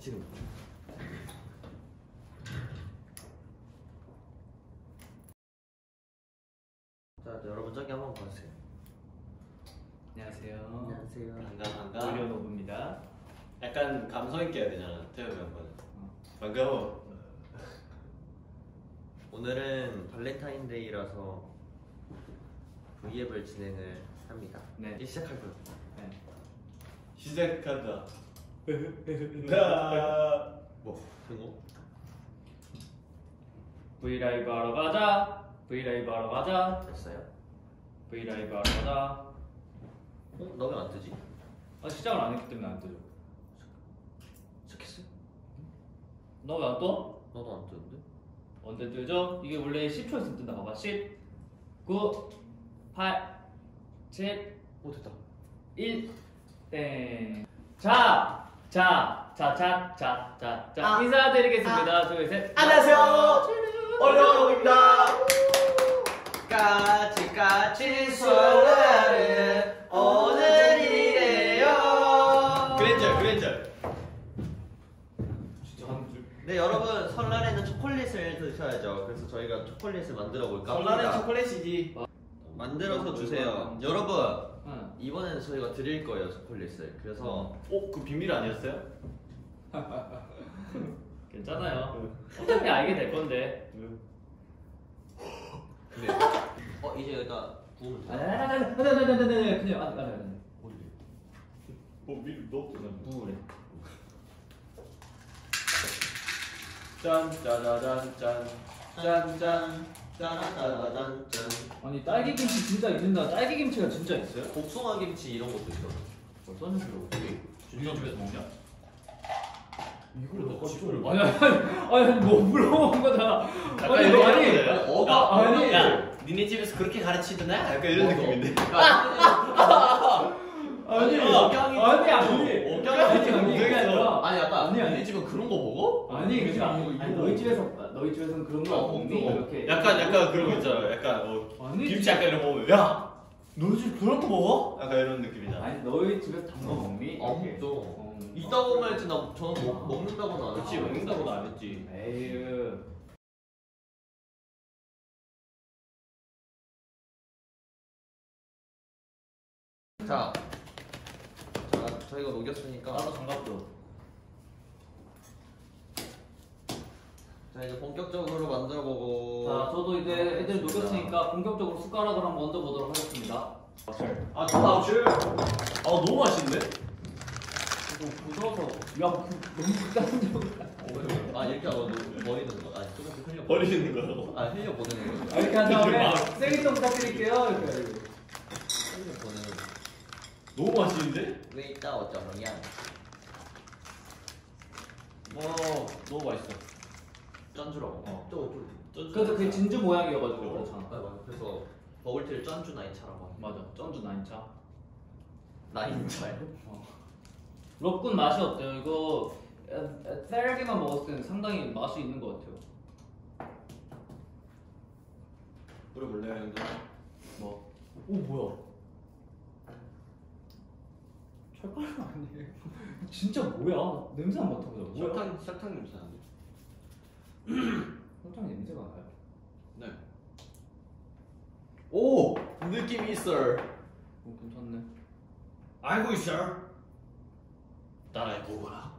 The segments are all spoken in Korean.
지금 자 여러분 저기 한번 봐주세요. 안녕하세요. 안녕하세요. 반가. 오리온 오브입니다. 약간 감성 있게 해야 되잖아. 태우이 한번. 반가워. 오늘은 발렌타인데이라서 V앱을 진행을 합니다. 네. 이제 시작할 거예요. 네. 시작한다. 나 뭐? 그거? V 라이브 하러 가자. V 라이브 하러 가자. 됐어요? V 라이브 하러 가자. 어? 나 왜 안 뜨지? 아 시작을 안 했기 때문에 안 뜨죠. 시작했어요? 너 왜 안 떠? 나도 안 뜨는데. 언제 뜨죠? 이게 원래 10초 있으면 뜬다. 봐봐. 10, 9, 8, 7. 오 됐다. 1. 땡. 자, 인사드리겠습니다. 둘, 셋. 안녕하세요. 올려오입니다. 까치까치 설날은 오늘이래요. 그랜절. 네, 여러분 설날에는 초콜릿을 드셔야죠. 그래서 저희가 초콜릿을 만들어 볼까 합니다. 설날엔 초콜릿이지. 만들어서 주세요. 여러분. 이번에는 저희가 드릴 거예요, 초콜릿을. 그래서 그 비밀 아니었어요? 괜찮아요. 어차피 알게 될 건데. 네. 이제 여기다 구우면 돼. 아니. 그냥 안. 밀 넣어도 되나? 구우래. 짠 짜라란 짠짠짠. 아니 딸기김치 진짜 있는다. 딸기김치가 진짜 있어요? 복숭아김치 이런 것도 있어. 어떤 식으로 어떻게? 진짜 집에서 먹냐? 이걸 넣고 싶어. 아니 뭐 물어본 거잖아. 아니 이거 아니 야 니네 집에서 그렇게 가르치드나? 약간 이런 느낌인데. 아니 아까 너희 집은 그런 거 먹어? 아니 그치 아니 너희 집에서는 그런 거 먹니? 이렇게 약간 그런 거 있잖아. 약간 김치 약간 이런 거 먹으면 야 너희 집 그런 거 먹어? 약간 이런 느낌이잖아. 아니 너희 집에서 단 거 먹니? 아무도 있다고만 했지. 나 저는 먹는다고는 안 했지. 먹는다고는 안 했지. 에휴 자 저희가 녹였으니까 나도 장갑도. 자 이제 본격적으로 만들어보고. 자 저도 이제 애들 녹였으니까 본격적으로 숟가락을 한번 얹어보도록 하겠습니다. 줄. 너무 맛있네. 너무 부드러워서. 너무 짠. 이렇게 하고 버리는 거. 조금씩 흘려. 버리는 거라고? 흘려 보내는 거. 이렇게 한 다음에 생일 좀 부탁드릴게요. 이렇게 흘려 보내는 거. 너무 맛있는데? 왜 이따 어쩌냐? 너무 맛있어. 짠주라고. 그래서 그게 진주 모양이어가지고 그렇잖아. 맞아. 그래서 버블티를 짠주 나인차라고. 맞아. 짠주 나인차. 나인차요? 럭군 맛이 어때요? 이거 딸기만 먹었을 때는 상당히 맛이 있는 것 같아요. 물어볼래요, 형들? 뭐? 뭐야? 철판 아니에요? 진짜 뭐야? 냄새 안 맡아보자. 설탕 냄새 나는데? 설탕 냄새가 나요? 네. 오! 느낌이 있어. 괜찮네. 알고 있어. 따라해 보거라.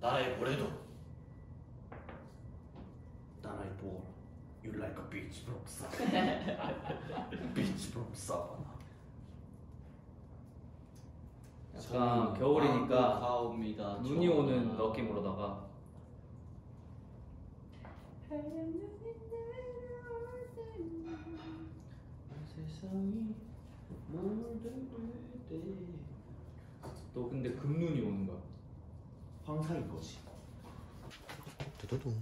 따라해 보래도. 따라해 보거라. You like a beach from Savannah. Beach from Savannah. 약간 겨울이니까 가옵니다. 눈이 오는 느낌으로다가. 또 근데 금눈이 오는 거야. 황사인 거지. 두두둥.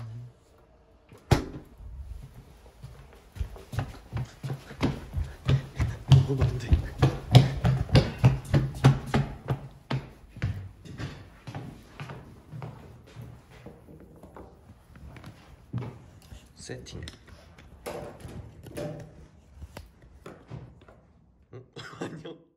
먹으면 안 돼. 세팅. 아니요.